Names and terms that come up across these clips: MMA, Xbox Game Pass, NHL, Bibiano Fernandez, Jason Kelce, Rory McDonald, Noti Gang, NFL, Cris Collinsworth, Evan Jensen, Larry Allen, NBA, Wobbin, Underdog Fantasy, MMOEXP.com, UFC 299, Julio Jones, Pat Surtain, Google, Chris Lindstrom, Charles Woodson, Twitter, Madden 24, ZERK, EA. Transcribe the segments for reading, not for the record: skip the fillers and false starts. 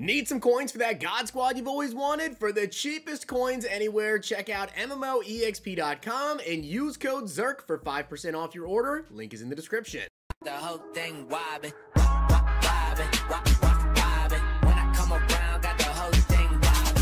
Need some coins for that God Squad you've always wanted? For the cheapest coins anywhere, check out MMOEXP.com and use code ZERK for 5% off your order. Link is in the description. The whole thing wobbin', wobbin', wobbin', when I come around, got the whole thing wobbin'.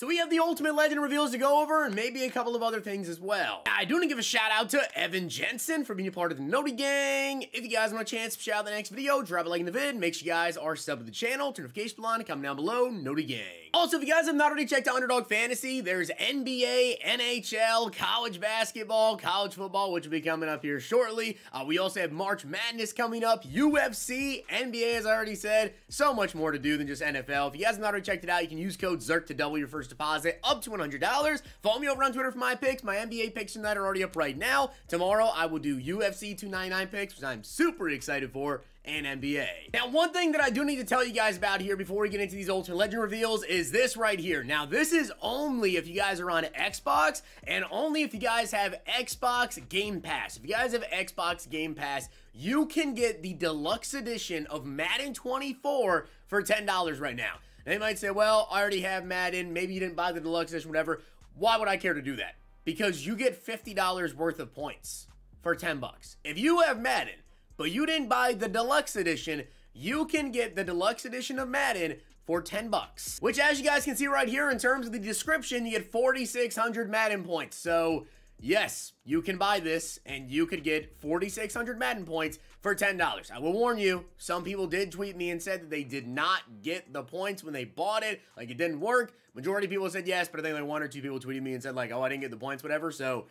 So we have the Ultimate Legend reveals to go over and maybe a couple of other things as well. Now, I do want to give a shout out to Evan Jensen for being a part of the Noti Gang. If you guys want a chance to shout out the next video, drop a like in the vid. Make sure you guys are sub to the channel, turn notifications on, comment down below, Noti Gang. Also, if you guys have not already checked out Underdog Fantasy, there's NBA, NHL, college basketball, college football, which will be coming up here shortly. We also have March Madness coming up, UFC, NBA, as I already said. So much more to do than just NFL. If you guys have not already checked it out, you can use code ZERK to double your first deposit up to $100. Follow me over on Twitter for my picks. My NBA picks tonight are already up right now. Tomorrow, I will do UFC 299 picks, which I'm super excited for. And NBA. Now, one thing that I do need to tell you guys about here before we get into these Ultimate Legend reveals is this right here. Now, this is only if you guys are on Xbox and only if you guys have Xbox Game Pass. If you guys have Xbox Game Pass, you can get the deluxe edition of Madden 24 for $10 right now. They might say, well, I already have Madden. Maybe you didn't buy the deluxe edition, whatever. Why would I care to do that? Because you get $50 worth of points for 10 bucks. If you have Madden, but you didn't buy the deluxe edition, you can get the deluxe edition of Madden for 10 bucks. Which, as you guys can see right here, in terms of the description, you get 4,600 Madden points. So, yes, you can buy this, and you could get 4,600 Madden points for $10. I will warn you, some people did tweet me and said that they did not get the points when they bought it. Like, it didn't work. Majority of people said yes, but I think like one or two people tweeted me and said, like, oh, I didn't get the points, whatever, so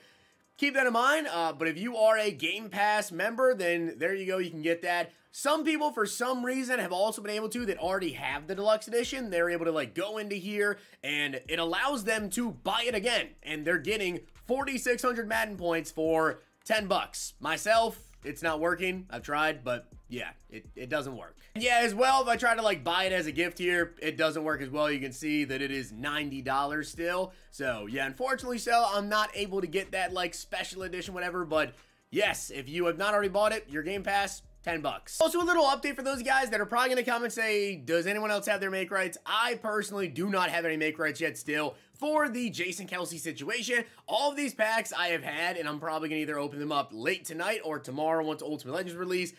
keep that in mind, but if you are a Game Pass member, then there you go, you can get that. Some people, for some reason, have also been able to, that already have the deluxe edition, they're able to, like, go into here, and it allows them to buy it again, and they're getting 4,600 Madden points for 10 bucks. Myself, it's not working, I've tried, but yeah, it doesn't work. And yeah, as well, if I try to like buy it as a gift here, it doesn't work as well. You can see that it is $90 still. So yeah, unfortunately, so I'm not able to get that like special edition, whatever. But yes, if you have not already bought it, your Game Pass, 10 bucks. Also, a little update for those guys that are probably gonna come and say, does anyone else have their make rights? I personally do not have any make rights yet still for the Jason Kelce situation. All of these packs I have had, and I'm probably gonna either open them up late tonight or tomorrow once Ultimate Legends release.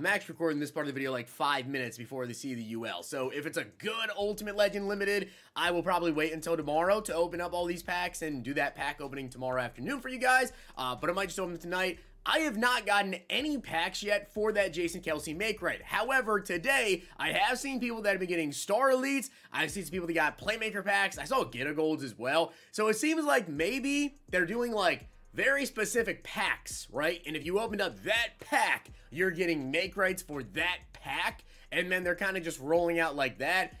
Max recording this part of the video like 5 minutes before they see the UL. So if it's a good Ultimate Legend Limited, I will probably wait until tomorrow to open up all these packs and do that pack opening tomorrow afternoon for you guys. But I might just open them tonight. I have not gotten any packs yet for that Jason Kelce make right. However, today, I have seen people that have been getting Star Elites. I've seen some people that got Playmaker packs. I saw Get-A-Golds as well. So it seems like maybe they're doing like very specific packs, right? And if you opened up that pack, you're getting make rights for that pack. And then they're kind of just rolling out like that.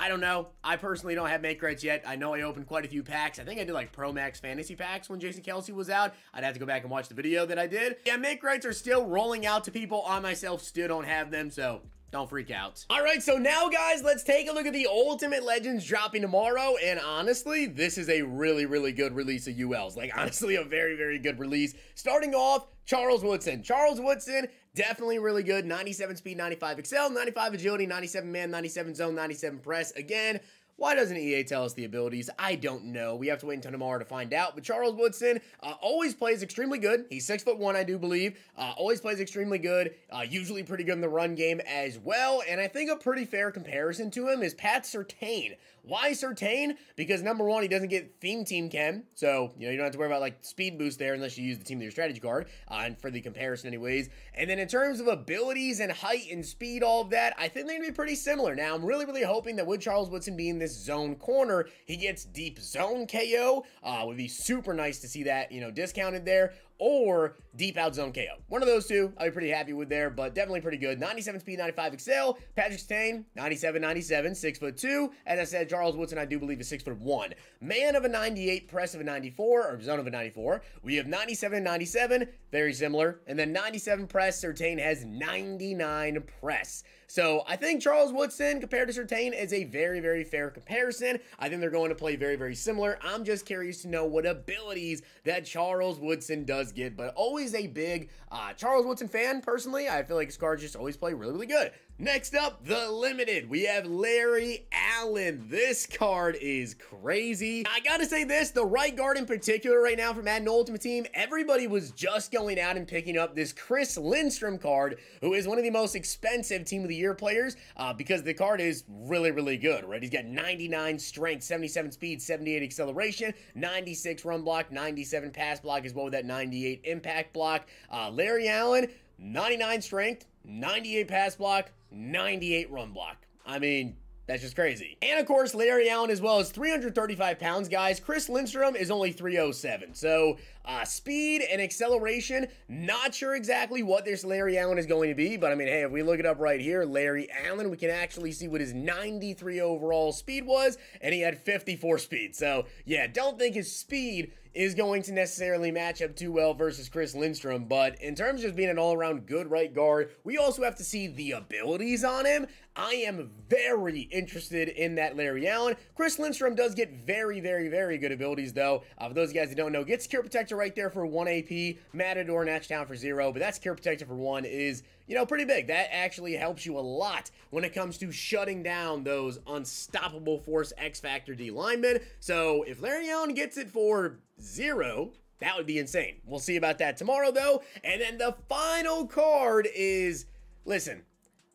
I don't know. I personally don't have make rights yet. I know I opened quite a few packs. I think I did like Pro Max Fantasy packs when Jason Kelce was out. I'd have to go back and watch the video that I did. Yeah, make rights are still rolling out to people. I myself still don't have them, so don't freak out. All right, so now, guys, let's take a look at the Ultimate Legends dropping tomorrow. And honestly, this is a really, really good release of ULs. Like, honestly, a very, very good release. Starting off, Charles Woodson. Charles Woodson, definitely really good. 97 speed, 95 excel, 95 agility, 97 man, 97 zone, 97 press. Again, why doesn't EA tell us the abilities? I don't know. We have to wait until tomorrow to find out. But Charles Woodson always plays extremely good. He's 6'1", I do believe. Always plays extremely good. Usually pretty good in the run game as well. And I think a pretty fair comparison to him is Pat Surtain. Why Surtain? Because number one, he doesn't get theme team chem. So, you know, you don't have to worry about like speed boost there unless you use the team of your strategy card. And for the comparison anyways. And then in terms of abilities and height and speed, all of that, I think they're going to be pretty similar. Now, I'm really, really hoping that with Charles Woodson being this zone corner, he gets deep zone KO. Would be super nice to see that, you know, discounted there, or deep out zone KO. One of those two I'd be pretty happy with there, but definitely pretty good. 97 speed, 95 excel. Patrick Stain, 97, 97, 6'2". As I said, Charles Woodson, I do believe, is 6'1". Man of a 98, press of a 94, or zone of a 94. We have 97, 97, very similar. And then 97 press, Surtain has 99 press. So I think Charles Woodson compared to Surtain is a very, very fair comparison. I think they're going to play very, very similar. I'm just curious to know what abilities that Charles Woodson does get, but always a big Charles Woodson fan. Personally, I feel like his cards just always play really, really good. Next up, the limited, we have Larry Allen. This card is crazy. I gotta say this, the right guard in particular right now for Madden Ultimate Team, everybody was just going out and picking up this Chris Lindstrom card, who is one of the most expensive Team of the Year players because the card is really, really good, right? He's got 99 strength, 77 speed, 78 acceleration, 96 run block, 97 pass block as well with that 98 impact block. Larry Allen, 99 strength, 98 pass block, 98 run block. I mean, that's just crazy. And of course, Larry Allen as well is 335 pounds, guys. Chris Lindstrom is only 307. So speed and acceleration, not sure exactly what this Larry Allen is going to be, but I mean, hey, if we look it up right here, Larry Allen, we can actually see what his 93 overall speed was, and he had 54 speed. So yeah, don't think his speed is going to necessarily match up too well versus Chris Lindstrom, but in terms of just being an all-around good right guard, we also have to see the abilities on him. I am very interested in that Larry Allen. Chris Lindstrom does get very, very, very good abilities, though. For those of you guys that don't know, get Secure Protector right there for 1 AP, Matador and Hatchtown for 0, but that Secure Protector for 1 is, you know, pretty big. That actually helps you a lot when it comes to shutting down those unstoppable force X-Factor D linemen. So if Larry Allen gets it for 0, that would be insane. We'll see about that tomorrow, though. And then the final card is, listen,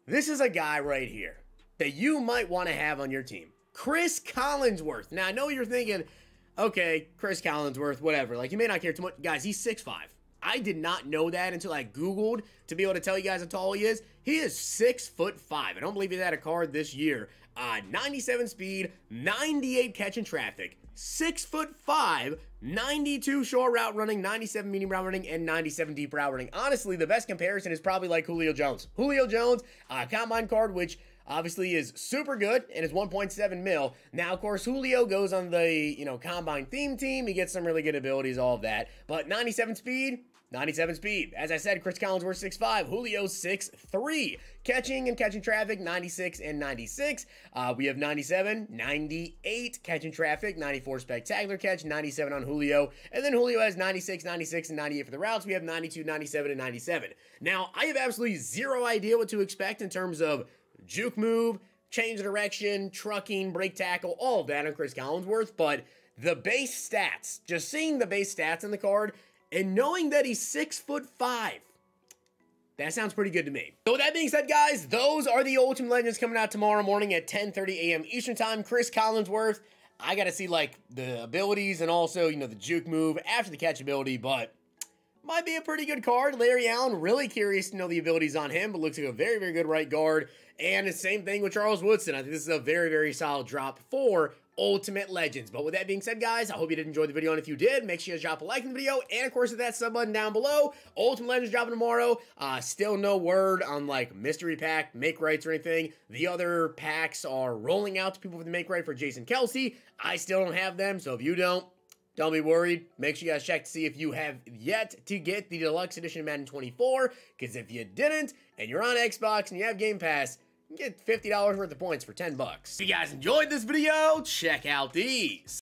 this is a guy right here that you might want to have on your team. Cris Collinsworth. Now, I know you're thinking, okay, Cris Collinsworth, whatever. Like, you may not care too much. Guys, he's 6'5". I did not know that until I Googled to be able to tell you guys how tall he is. He is 6'5". I don't believe he had a card this year. 97 speed, 98 catch in traffic, 6'5", 92 short route running, 97 medium route running, and 97 deep route running. Honestly, the best comparison is probably like Julio Jones. Julio Jones, combine card, which obviously is super good and is 1.7 mil. Now, of course, Julio goes on the, you know, combine theme team. He gets some really good abilities, all of that. But 97 speed, 97 speed. As I said, Cris Collinsworth 6'5", Julio 6'3". Catching and catching traffic, 96 and 96. We have 97, 98 catching traffic, 94 spectacular catch, 97 on Julio. And then Julio has 96, 96, and 98 for the routes. We have 92, 97, and 97. Now, I have absolutely zero idea what to expect in terms of juke move, change of direction, trucking, break tackle, all of that on Cris Collinsworth, but the base stats, just seeing the base stats in the card, and knowing that he's 6'5", that sounds pretty good to me. So with that being said, guys, those are the Ultimate Legends coming out tomorrow morning at 10:30 a.m. Eastern Time. Cris Collinsworth, I gotta see, like, the abilities and also, you know, the juke move after the catch ability, but might be a pretty good card. Larry Allen, really curious to know the abilities on him, but looks like a very, very good right guard. And the same thing with Charles Woodson. I think this is a very, very solid drop for Ultimate Legends. But with that being said, guys, I hope you did enjoy the video. And if you did, make sure you drop a like in the video. And of course, hit that sub button down below. Ultimate Legends dropping tomorrow. Still no word on, like, mystery pack, make rights, or anything. The other packs are rolling out to people with the make right for Jason Kelce. I still don't have them, so if you don't be worried. Make sure you guys check to see if you have yet to get the deluxe edition of Madden 24, because if you didn't, and you're on Xbox and you have Game Pass, you can get $50 worth of points for $10. If you guys enjoyed this video, check out these.